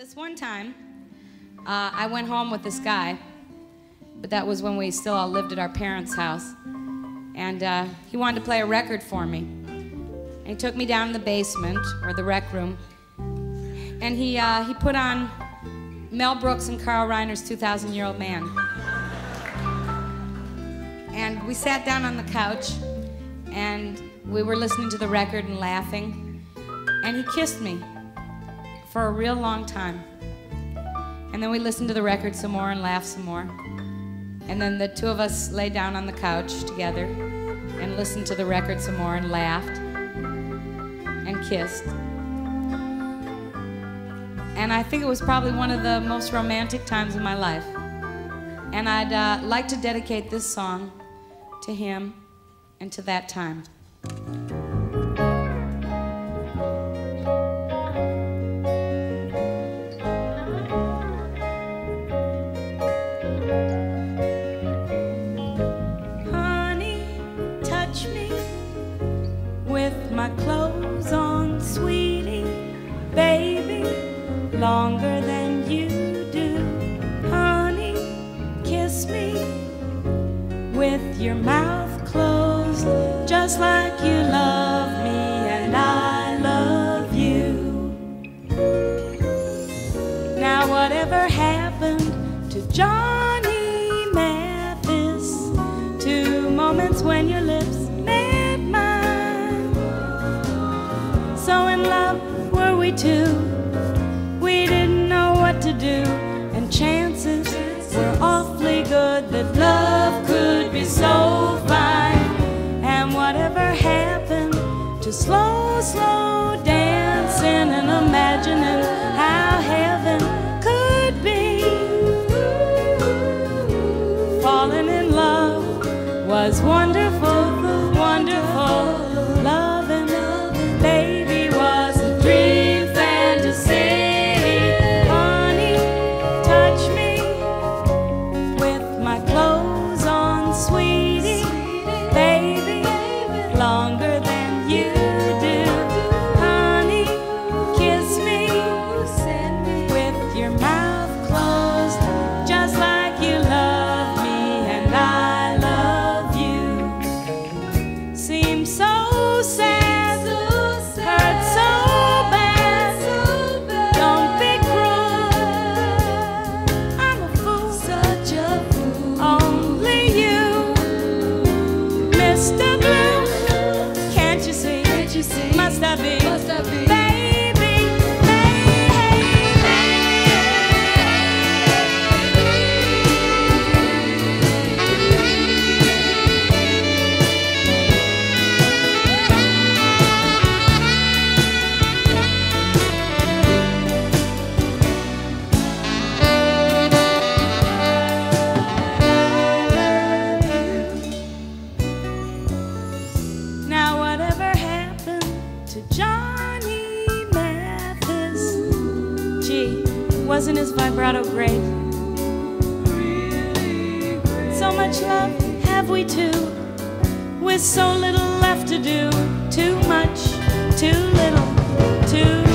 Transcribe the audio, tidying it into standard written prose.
This one time, I went home with this guy, but that was when we still all lived at our parents' house. And he wanted to play a record for me. And he took me down in the basement, or the rec room, and he put on Mel Brooks and Carl Reiner's 2,000-Year-Old Man. And we sat down on the couch, and we were listening to the record and laughing, and he kissed me for a real long time. And then we listened to the record some more and laughed some more. And then the two of us lay down on the couch together and listened to the record some more and laughed and kissed. And I think it was probably one of the most romantic times of my life. And I'd like to dedicate this song to him and to that time. My clothes on, sweetie, baby, longer than you do. Honey, kiss me with your mouth closed, just like you love me and I love you. Now whatever happened to Johnny Mathis, to moments when your lips too. We didn't know what to do, and chances were awfully good that love could be so fine. And whatever happened to slow, slow dancing and imagining how heaven could be, falling in love was wonderful, wonderful. Mr. Blue, can't you see? Can't you see? Must I be? Must I be? Johnny Mathis. Gee, wasn't his vibrato great? Really great. So much love have we two, with so little left to do. Too much, too little, too